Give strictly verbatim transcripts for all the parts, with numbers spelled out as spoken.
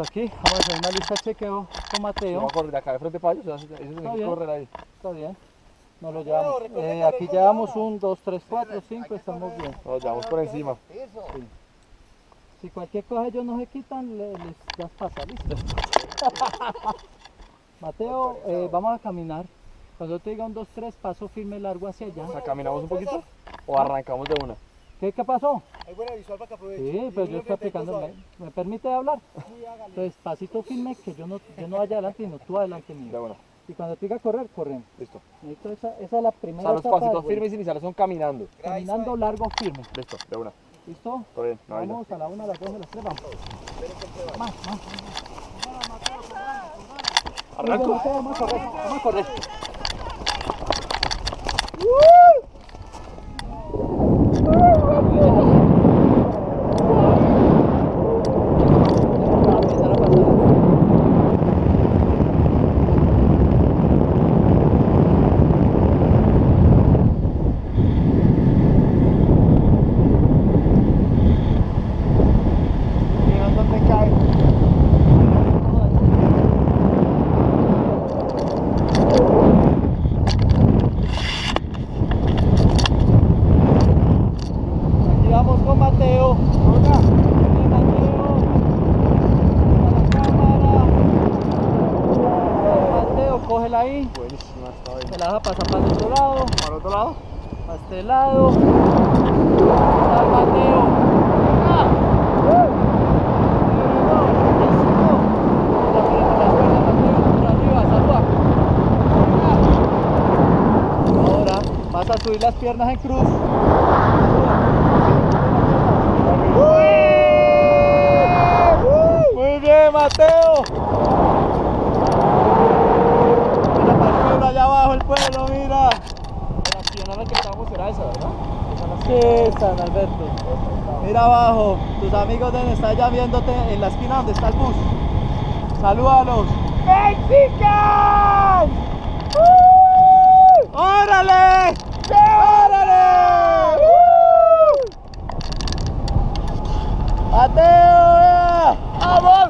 hasta aquí. Vamos a hacer una lista de chequeo con Mateo. Vamos a correr de acá de frente para ellos. Eso es correr ahí. Está bien. Nos lo llevamos. Eh, aquí llevamos un, dos, tres, cuatro, cinco. Estamos bien. Nos llevamos por encima. Sí. Si cualquier cosa ellos no se quitan, les, les das pasa. Listo. Mateo, eh, vamos a caminar. Cuando te diga un, dos, tres, paso firme largo hacia allá. O sea, ¿caminamos un poquito o arrancamos de una? ¿Qué, qué pasó? Hay buena visual para que aproveche. Sí, pero yo estoy aplicando. ¿Me, ¿Me permite hablar? Sí, hágale. Entonces, pasito firme, que yo no, yo no vaya adelante, sino tú adelante mío. De buena. Y cuando te diga correr, corremos. Listo. Listo, esa, esa es la primera. O sea, los pasitos firmes iniciales son caminando. Caminando largo, firme. Listo, de una. ¿Listo? Todo bien. No, vamos no. A la una, a las dos, a las tres, vamos. Más, más, más. Arranco. Vamos a correr, vamos a correr. Cógela ahí, te la vas a pasar para el otro lado, para otro lado, para este lado, para el Mateo, ¡ah! Ahora vas a subir las piernas en cruz. Muy bien, Mateo. Allá abajo el pueblo, mira. La pierna la que estamos será esa, ¿verdad? Sí, San Alberto. Mira abajo, tus amigos deben estar ya viéndote en la esquina donde está el bus. Salúdalos. ¡Mexican! ¡Uh! ¡Órale! ¡Sí! ¡Órale! ¡Uh! ¡Mateo! ¡Vamos!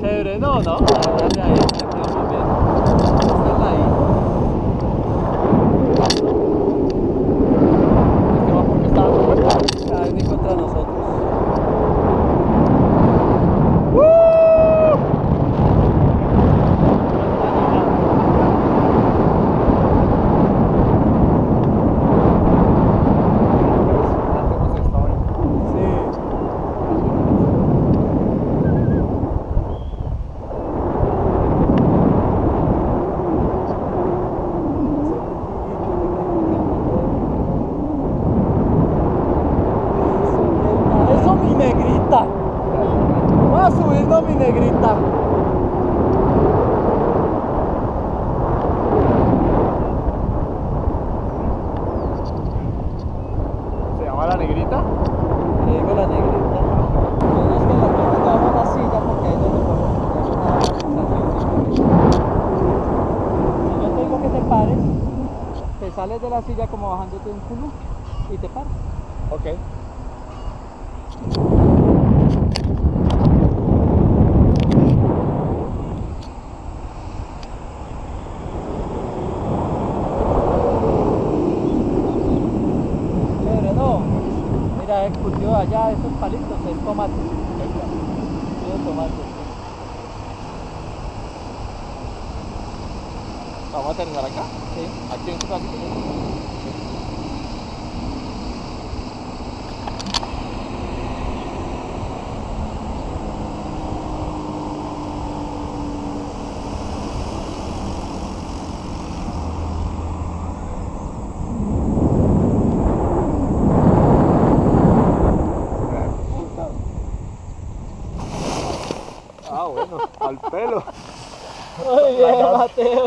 Chévere, no, no, dale ahí, le quedó muy bien. Dale ahí. Es que va porque estaba muy fuerte. Cada vez ni contra nosotros. Sales de la silla como bajándote un culo y te paras. Ok. Chévere, no. Mira, el cultivo allá, esos palitos, es tomate. Es tomate. ¿Vamos a terminar acá? Sí. Aquí en su casa. Ah, bueno, al pelo. Muy bien, Mateo.